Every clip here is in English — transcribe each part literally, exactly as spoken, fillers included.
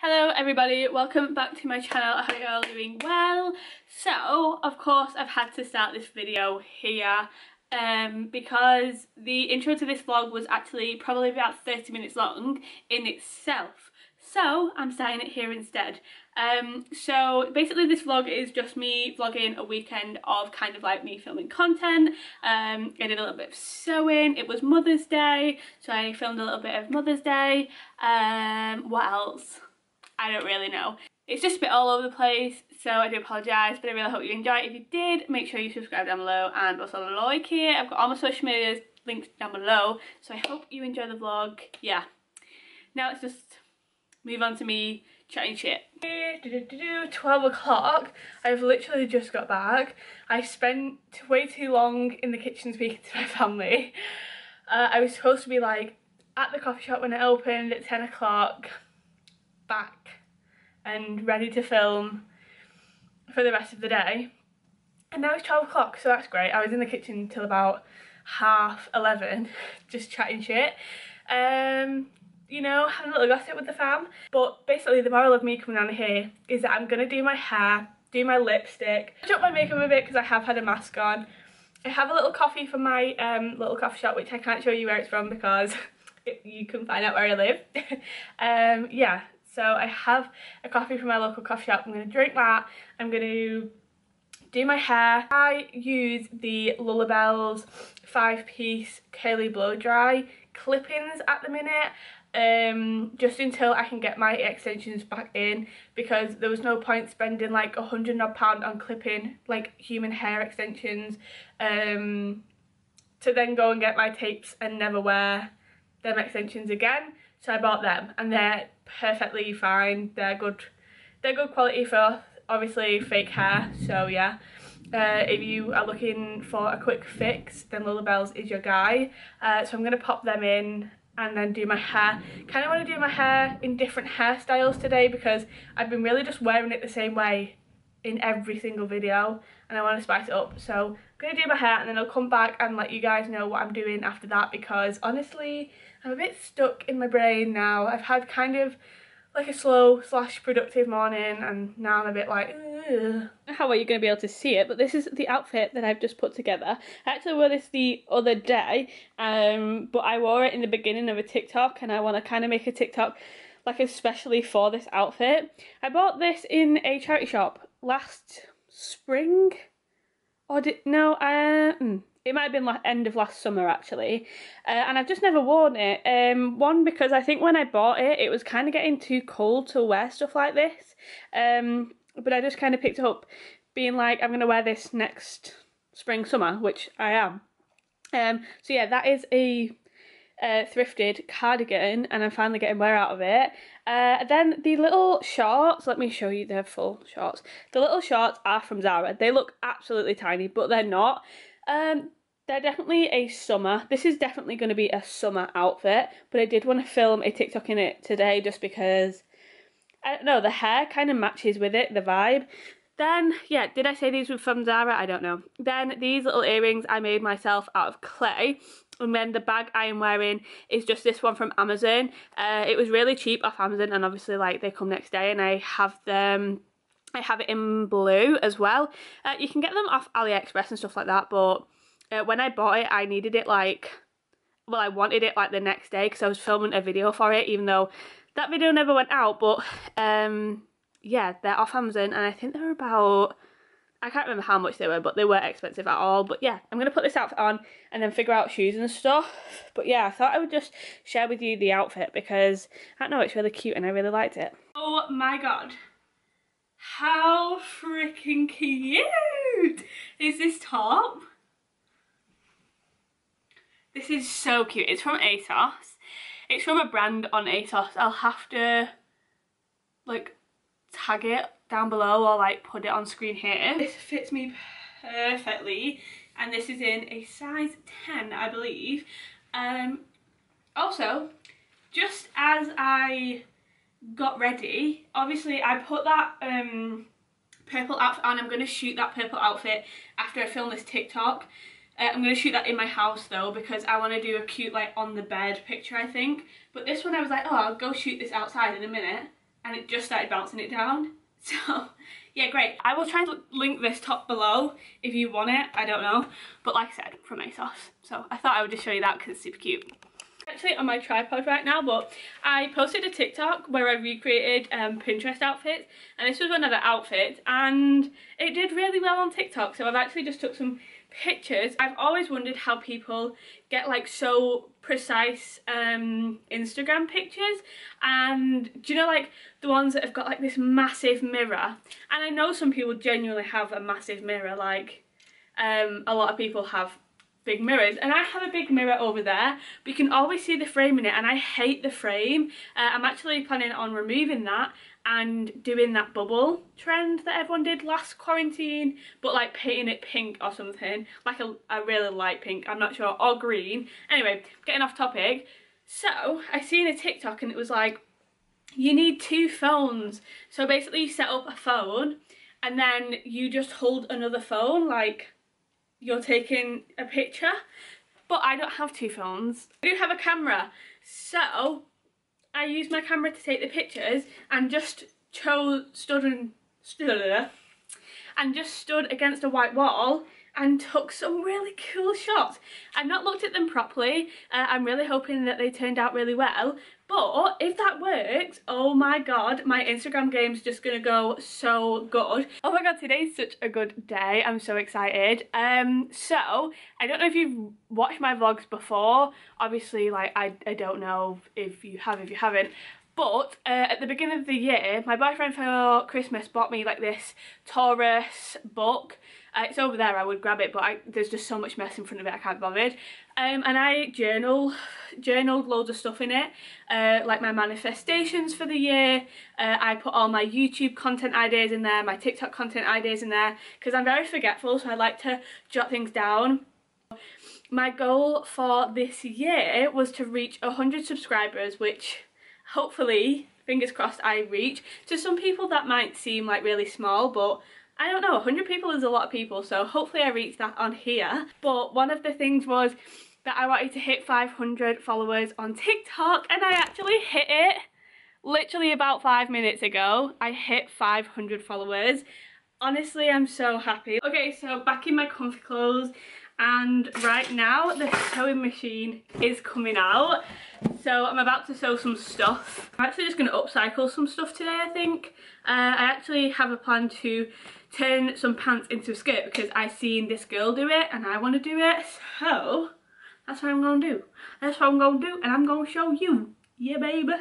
Hello everybody, welcome back to my channel. I hope you're all doing well. So of course I've had to start this video here um because the intro to this vlog was actually probably about thirty minutes long in itself, so I'm starting it here instead. Um so basically this vlog is just me vlogging a weekend of kind of like me filming content. um I did a little bit of sewing. It was Mother's Day, so I filmed a little bit of Mother's Day. Um what else? I don't really know. It's just a bit all over the place, so I do apologise, but I really hope you enjoy it. If you did, make sure you subscribe down below and also like here. I've got all my social medias linked down below, so I hope you enjoy the vlog. Yeah. Now let's just move on to me chatting shit. twelve o'clock. I've literally just got back. I spent way too long in the kitchen speaking to my family. Uh, I was supposed to be like at the coffee shop when it opened at ten o'clock. Back and ready to film for the rest of the day, and now it's twelve o'clock, so that's great. I was in the kitchen till about half eleven just chatting shit, um you know, having a little gossip with the fam. But basically the moral of me coming down here is that I'm gonna do my hair, do my lipstick, touch up my makeup a bit because I have had a mask on. I have a little coffee from my um little coffee shop, which I can't show you where it's from because you can find out where I live. Um yeah, so I have a coffee from my local coffee shop. I'm going to drink that. I'm going to do my hair. I use the Lullabellz five piece curly blow dry clip-ins at the minute, um just until I can get my extensions back in, because there was no point spending like a hundred odd pound on clipping like human hair extensions um to then go and get my tapes and never wear them extensions again. So I bought them and they're perfectly fine. They're good, they're good quality for obviously fake hair, so yeah. Uh, if you are looking for a quick fix, then Lullabellz is your guy. Uh, so I'm going to pop them in and then do my hair. Kind of want to do my hair in different hairstyles today because I've been really just wearing it the same way in every single video, and I want to spice it up. So I'm going to do my hair and then I'll come back and let you guys know what I'm doing after that, because honestly I'm a bit stuck in my brain now. I've had kind of like a slow slash productive morning and now I'm a bit like, ugh. How are you going to be able to see it, but this is the outfit that I've just put together. I actually wore this the other day, um, but I wore it in the beginning of a TikTok, and I want to kind of make a TikTok like especially for this outfit. I bought this in a charity shop last spring, or did no um it might have been like end of last summer actually, uh, and I've just never worn it. Um one, because I think when I bought it it was kind of getting too cold to wear stuff like this, um but I just kind of picked it up being like, I'm gonna wear this next spring summer, which I am. Um so yeah, that is a Uh, thrifted cardigan and I'm finally getting wear out of it. Uh, then the little shorts, let me show you the full shorts. The little shorts are from Zara. They look absolutely tiny, but they're not. Um, they're definitely a summer. This is definitely going to be a summer outfit, but I did want to film a TikTok in it today just because, I don't know, the hair kind of matches with it, the vibe. Then, yeah, did I say these were from Zara? I don't know. Then these little earrings I made myself out of clay. And then the bag I am wearing is just this one from Amazon. Uh, it was really cheap off Amazon, and obviously like they come next day, and I have them, I have it in blue as well. Uh, you can get them off AliExpress and stuff like that, but uh, when I bought it I needed it like, well I wanted it like the next day because I was filming a video for it, even though that video never went out. But um, yeah, they're off Amazon and I think they're about, I can't remember how much they were, but they weren't expensive at all. But yeah, I'm going to put this outfit on and then figure out shoes and stuff. But yeah, I thought I would just share with you the outfit because, I don't know, it's really cute and I really liked it. Oh my god. How freaking cute is this top? This is so cute. It's from ASOS. It's from a brand on ASOS. I'll have to, like, tag it down below or like put it on screen here. This fits me perfectly and this is in a size ten I believe. Um also, just as I got ready, obviously I put that um purple outfit on. I'm going to shoot that purple outfit after I film this TikTok. uh, I'm going to shoot that in my house though because I want to do a cute like on the bed picture I think. But this one I was like, oh I'll go shoot this outside in a minute. and it just started bouncing it down. So yeah, great. I will try to link this top below if you want it, I don't know. But like I said, from ASOS. So I thought I would just show you that because it's super cute. Actually on my tripod right now, but I posted a TikTok where I recreated um, Pinterest outfits, and this was one of the outfits, and it did really well on TikTok, so I've actually just took some pictures. I've always wondered how people get like so precise um, Instagram pictures, and do you know like the ones that have got like this massive mirror, and I know some people genuinely have a massive mirror, like um, a lot of people have big mirrors, and I have a big mirror over there, but you can always see the frame in it, and I hate the frame. uh, I'm actually planning on removing that and doing that bubble trend that everyone did last quarantine, but like painting it pink or something, like a, a really light pink, I'm not sure, or green. Anyway, getting off topic, so I seen a TikTok and it was like, you need two phones. So basically you set up a phone and then you just hold another phone like you're taking a picture, but I don't have two phones. I do have a camera, so I used my camera to take the pictures and just chose, stood and stood and just stood against a white wall and took some really cool shots. I've not looked at them properly. Uh, I'm really hoping that they turned out really well. But if that works, oh my god, my Instagram game's just gonna go so good. Oh my god, today's such a good day. I'm so excited. Um, so, I don't know if you've watched my vlogs before. Obviously, like, I, I don't know if you have, if you haven't. But uh, at the beginning of the year, my boyfriend for Christmas bought me like this Taurus book. Uh, it's over there, I would grab it, but I, there's just so much mess in front of it, I can't be bothered. Um, and I journal, journaled loads of stuff in it, uh, like my manifestations for the year. Uh, I put all my YouTube content ideas in there, my TikTok content ideas in there, because I'm very forgetful, so I like to jot things down. My goal for this year was to reach one hundred subscribers, which... hopefully, fingers crossed, I reach. To some people that might seem like really small, but I don't know, one hundred people is a lot of people, so hopefully I reach that on here. But one of the things was that I wanted to hit five hundred followers on TikTok, and I actually hit it literally about five minutes ago. I hit five hundred followers. Honestly, I'm so happy. Okay, so back in my comfy clothes, and right now the sewing machine is coming out. So I'm about to sew some stuff. I'm actually just going to upcycle some stuff today, I think. Uh, I actually have a plan to turn some pants into a skirt because I seen this girl do it and I want to do it. So that's what I'm going to do. That's what I'm going to do, and I'm going to show you. Yeah, baby.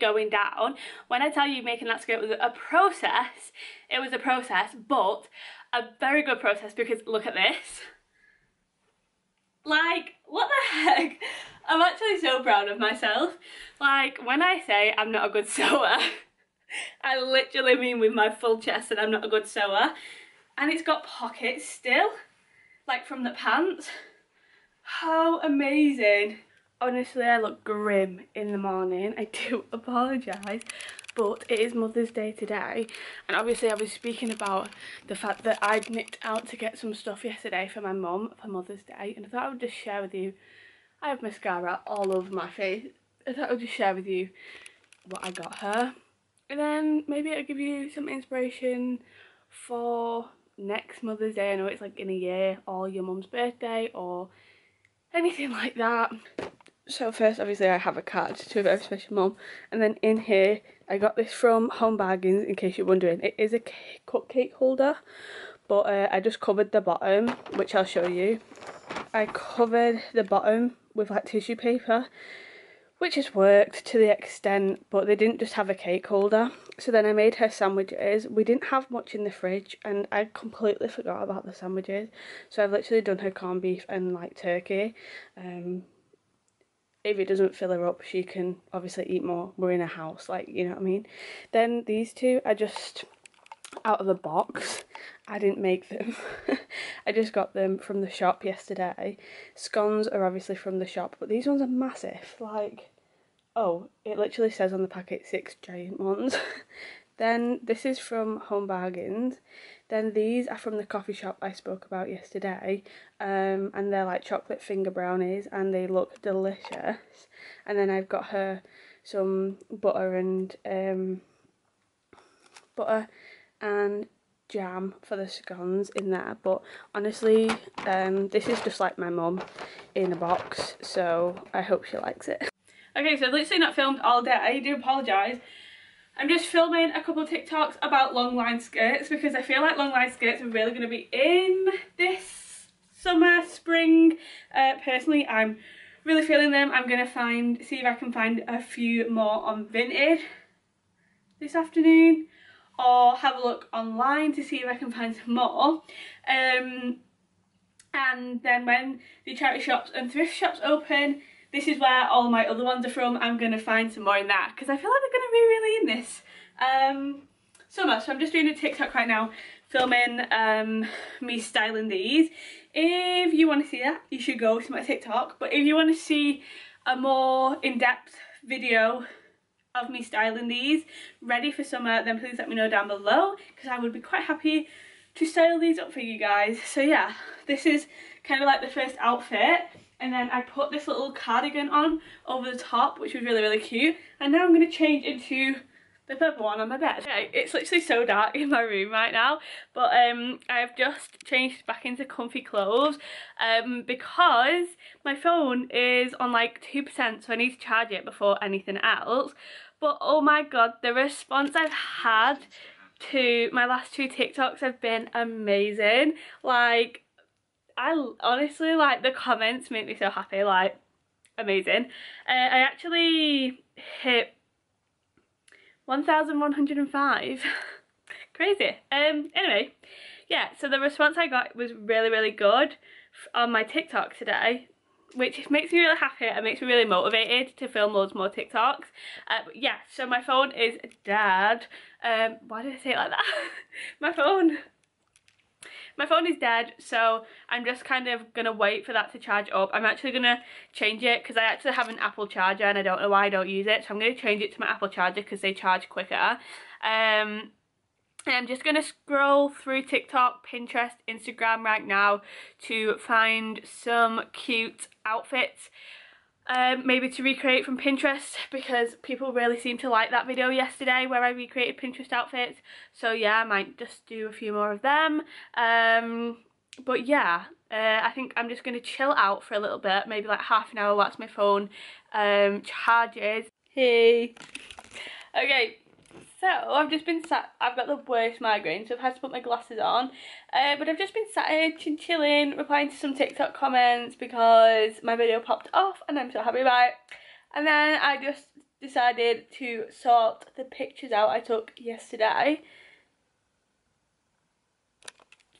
Going down. When I tell you making that skirt was a process, it was a process, but a very good process, because look at this. Like, what the heck? I'm actually so proud of myself. Like, when I say I'm not a good sewer, I literally mean with my full chest that I'm not a good sewer. And it's got pockets still, like from the pants. How amazing. Honestly, I look grim in the morning. I do apologise, but it is Mother's Day today, and obviously I was speaking about the fact that I'd nipped out to get some stuff yesterday for my mum for Mother's Day, and I thought I would just share with you I have mascara all over my face. I thought I would just share with you what I got her, and then maybe it'll give you some inspiration for next Mother's Day. I know it's like in a year, or your mum's birthday, or anything like that. So first, obviously, I have a card to a very special mum, and then in here I got this from Home Bargains, in case you're wondering. It is a cupcake holder, but uh, I just covered the bottom, which I'll show you. I covered the bottom with like tissue paper, which has worked to the extent, but they didn't just have a cake holder. So then I made her sandwiches. We didn't have much in the fridge, and I completely forgot about the sandwiches. So I've literally done her corned beef and like turkey. Um, if it doesn't fill her up, she can obviously eat more. We're in a house, like, you know what I mean? Then these two are just out of the box. I didn't make them. I just got them from the shop yesterday. Scones are obviously from the shop, but these ones are massive. Like, oh, it literally says on the packet six giant ones. Then this is from Home Bargains. Then these are from the coffee shop I spoke about yesterday. Um, and they're like chocolate finger brownies, and they look delicious. And then I've got her some butter and um, butter and jam for the scones in there. But honestly, um, this is just like my mum in a box, so I hope she likes it. Okay, so I've literally not filmed all day. I do apologise. I'm just filming a couple of TikToks about long line skirts, because I feel like long line skirts are really going to be in this summer, spring. Uh, personally, I'm really feeling them. I'm going to find, see if I can find a few more on Vinted this afternoon, or have a look online to see if I can find some more. Um, and then when the charity shops and thrift shops open, this is where all my other ones are from. I'm going to find some more in that, because I feel like they're going to be really in this um, summer. So I'm just doing a TikTok right now, filming um, me styling these. If you want to see that, you should go to my TikTok. But if you want to see a more in-depth video of me styling these, ready for summer, then please let me know down below, because I would be quite happy to style these up for you guys. So yeah, this is kind of like the first outfit. And then I put this little cardigan on over the top, which was really, really cute. And now I'm going to change into the purple one on my bed. Okay, it's literally so dark in my room right now. But um, I've just changed back into comfy clothes um, because my phone is on like two percent, so I need to charge it before anything else. But oh my god, the response I've had to my last two TikToks have been amazing. Like, I honestly, like, the comments make me so happy, like, amazing. Uh, I actually hit one thousand one hundred and five. Crazy. Um, anyway, yeah, so the response I got was really, really good on my TikTok today, which makes me really happy and makes me really motivated to film loads more TikToks. Uh, but yeah, so my phone is dead. Um, why did I say it like that? My phone... My phone is dead, so I'm just kind of going to wait for that to charge up. I'm actually going to change it, because I actually have an Apple charger and I don't know why I don't use it. So I'm going to change it to my Apple charger, because they charge quicker. Um, and I'm just going to scroll through TikTok, Pinterest, Instagram right now to find some cute outfits. Um, maybe to recreate from Pinterest, because people really seem to like that video yesterday where I recreated Pinterest outfits. So yeah, I might just do a few more of them. Um, but yeah, uh, I think I'm just going to chill out for a little bit, maybe like half an hour whilst my phone um, charges. Hey! Okay, so I've just been sat, I've got the worst migraine, so I've had to put my glasses on. Uh, but I've just been sat here chin chilling, replying to some TikTok comments because my video popped off and I'm so happy about it. And then I just decided to sort the pictures out I took yesterday.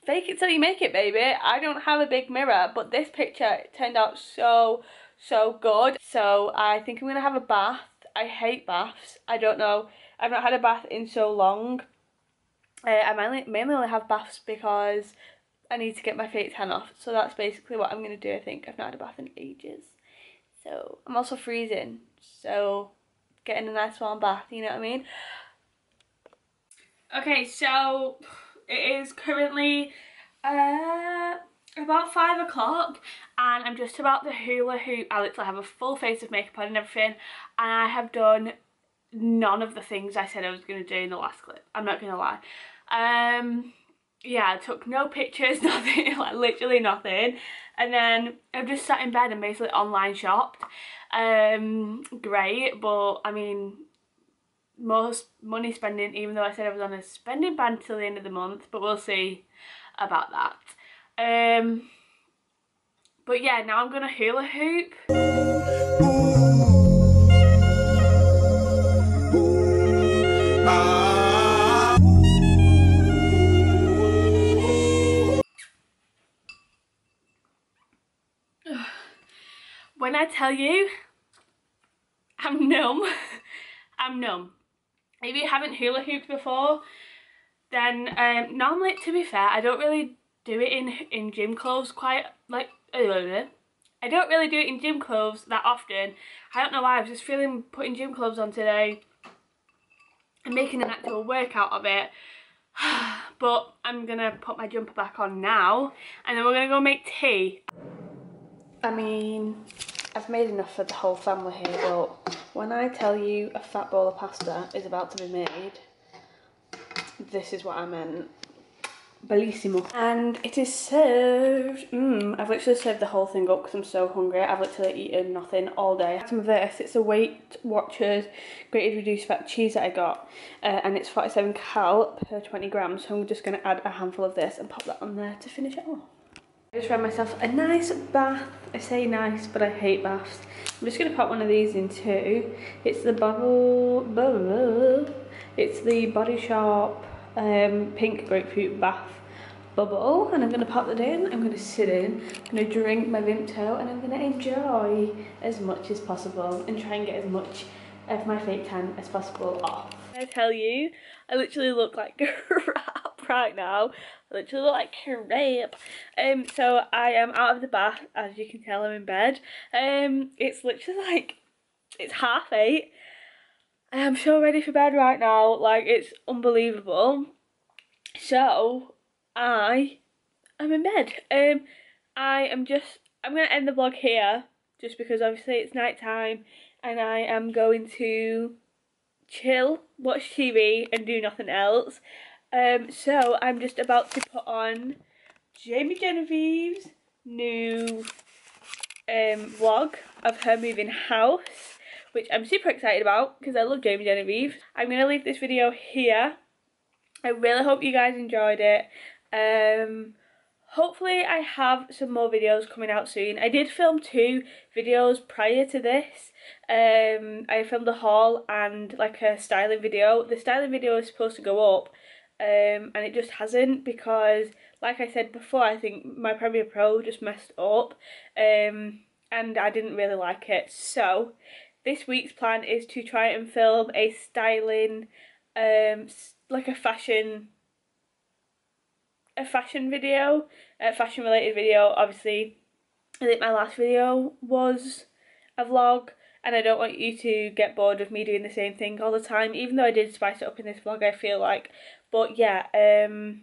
Fake it till you make it, baby. I don't have a big mirror, but this picture turned out so, so good. So I think I'm going to have a bath. I hate baths. I don't know. I've not had a bath in so long. Uh, I mainly, mainly only have baths because I need to get my fake tan off. So that's basically what I'm going to do, I think. I've not had a bath in ages. So I'm also freezing. So getting a nice warm bath, you know what I mean? Okay, so it is currently uh, about five o'clock and I'm just about to hula hoop. I literally have a full face of makeup on and everything, and I have done none of the things I said I was going to do in the last clip, I'm not going to lie. Um, yeah, I took no pictures, nothing, like literally nothing. And then I've just sat in bed and basically online shopped. Um, great, but I mean, most money spending, even though I said I was on a spending ban till the end of the month, but we'll see about that. Um, but yeah, now I'm gonna hula hoop. When I tell you, I'm numb. I'm numb. If you haven't hula hooped before, then um, normally, to be fair, I don't really do it in in gym clothes quite like uh, I don't really do it in gym clothes that often. I don't know why, I was just feeling putting gym clothes on today and making an actual workout of it. But I'm gonna put my jumper back on now and then we're gonna go make tea. I mean, I've made enough for the whole family here, but when I tell you a fat bowl of pasta is about to be made, this is what I meant. Bellissimo. And it is served. Mmm, I've literally served the whole thing up because I'm so hungry. I've literally eaten nothing all day. Some of this, it's a Weight Watchers grated reduced fat cheese that I got, uh, and it's forty-seven cal per twenty grams. So I'm just going to add a handful of this and pop that on there to finish it off. I just ran myself a nice bath. I say nice, but I hate baths. I'm just going to pop one of these in too. It's the bubble, bubble. It's the Body Shop um, pink grapefruit bath bubble, and I'm going to pop that in. I'm going to sit in, I'm going to drink my Vimto, and I'm going to enjoy as much as possible and try and get as much of my fake tan as possible off. I tell you, I literally look like crap right now. I literally look like crap. Um, so I am out of the bath, as you can tell. I'm in bed. Um, it's literally like, it's half eight. I am so ready for bed right now. Like, it's unbelievable. So I am in bed. Um, I am just, I'm going to end the vlog here just because obviously it's night time and I am going to chill, watch T V and do nothing else. Um, so I'm just about to put on Jamie Genevieve's new um, vlog of her moving house, which I'm super excited about because I love Jamie Genevieve. I'm going to leave this video here. I really hope you guys enjoyed it. Um, hopefully I have some more videos coming out soon. I did film two videos prior to this. Um, I filmed a haul and like a styling video. The styling video is supposed to go up, um, and it just hasn't because, like I said before, I think my Premiere Pro just messed up, um, and I didn't really like it. So this week's plan is to try and film a styling, um, like a fashion a fashion video, a fashion related video. Obviously, I think my last video was a vlog, and I don't want you to get bored of me doing the same thing all the time, even though I did spice it up in this vlog, I feel like. But yeah, um,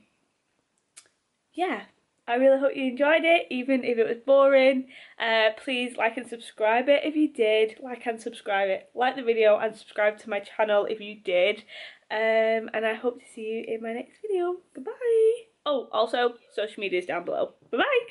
yeah, I really hope you enjoyed it, even if it was boring. Uh, please like and subscribe it if you did. Like and subscribe it. Like the video and subscribe to my channel if you did. Um, and I hope to see you in my next video. Goodbye. Oh, also, social media is down below. Bye-bye.